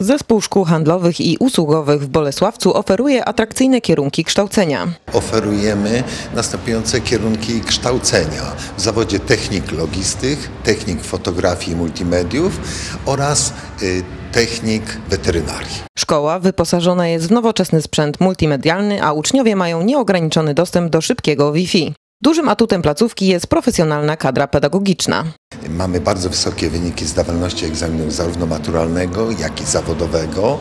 Zespół Szkół Handlowych i Usługowych w Bolesławcu oferuje atrakcyjne kierunki kształcenia. Oferujemy następujące kierunki kształcenia w zawodzie technik logistyk, technik fotografii i multimediów oraz technik weterynarii. Szkoła wyposażona jest w nowoczesny sprzęt multimedialny, a uczniowie mają nieograniczony dostęp do szybkiego Wi-Fi. Dużym atutem placówki jest profesjonalna kadra pedagogiczna. Mamy bardzo wysokie wyniki zdawalności egzaminu zarówno maturalnego, jak i zawodowego,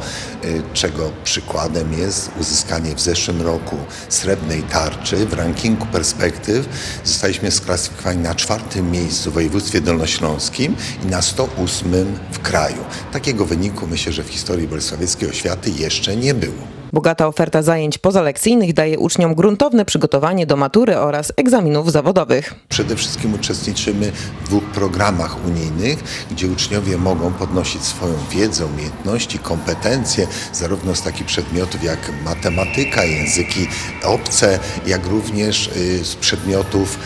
czego przykładem jest uzyskanie w zeszłym roku srebrnej tarczy w rankingu perspektyw. Zostaliśmy sklasyfikowani na 4. miejscu w województwie dolnośląskim i na 108. w kraju. Takiego wyniku myślę, że w historii bolesławieckiej oświaty jeszcze nie było. Bogata oferta zajęć pozalekcyjnych daje uczniom gruntowne przygotowanie do matury oraz egzaminów zawodowych. Przede wszystkim uczestniczymy w 2 programach unijnych, gdzie uczniowie mogą podnosić swoją wiedzę, umiejętności, kompetencje zarówno z takich przedmiotów jak matematyka, języki obce, jak również z przedmiotów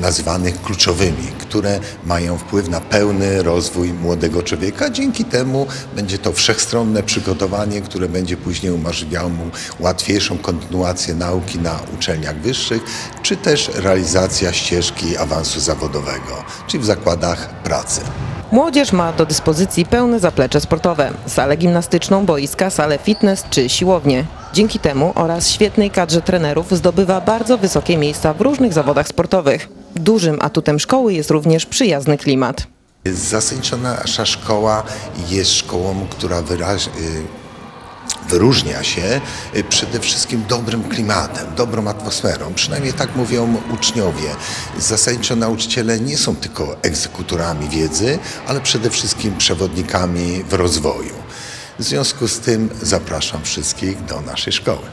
nazywanych kluczowymi, które mają wpływ na pełny rozwój młodego człowieka. Dzięki temu będzie to wszechstronne przygotowanie, które będzie później umożliwiało mu łatwiejszą kontynuację nauki na uczelniach wyższych, czy też realizacja ścieżki awansu zawodowego, czyli w zakładach pracy. Młodzież ma do dyspozycji pełne zaplecze sportowe, salę gimnastyczną, boiska, salę fitness czy siłownię. Dzięki temu oraz świetnej kadrze trenerów zdobywa bardzo wysokie miejsca w różnych zawodach sportowych. Dużym atutem szkoły jest również przyjazny klimat. Zasadniczo nasza szkoła jest szkołą, która wyróżnia się przede wszystkim dobrym klimatem, dobrą atmosferą. Przynajmniej tak mówią uczniowie. Zasadniczo nauczyciele nie są tylko egzekutorami wiedzy, ale przede wszystkim przewodnikami w rozwoju. W związku z tym zapraszam wszystkich do naszej szkoły.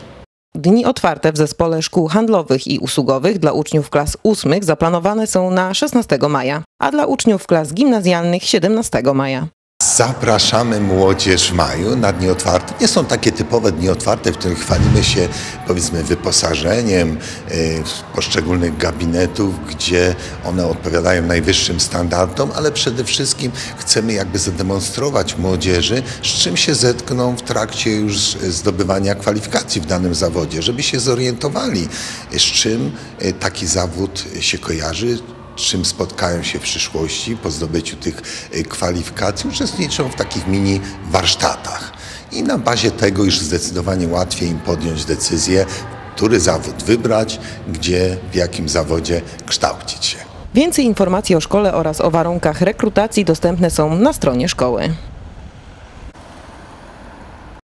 Dni otwarte w Zespole Szkół Handlowych i Usługowych dla uczniów klas 8 zaplanowane są na 16 maja, a dla uczniów klas gimnazjalnych 17 maja. Zapraszamy młodzież w maju na dni otwarte. Nie są takie typowe dni otwarte, w których chwalimy się, powiedzmy, wyposażeniem poszczególnych gabinetów, gdzie one odpowiadają najwyższym standardom, ale przede wszystkim chcemy jakby zademonstrować młodzieży, z czym się zetkną w trakcie już zdobywania kwalifikacji w danym zawodzie, żeby się zorientowali, z czym taki zawód się kojarzy, z czym spotkają się w przyszłości po zdobyciu tych kwalifikacji, uczestniczą w takich mini warsztatach i na bazie tego już zdecydowanie łatwiej im podjąć decyzję, który zawód wybrać, gdzie, w jakim zawodzie kształcić się. Więcej informacji o szkole oraz o warunkach rekrutacji dostępne są na stronie szkoły.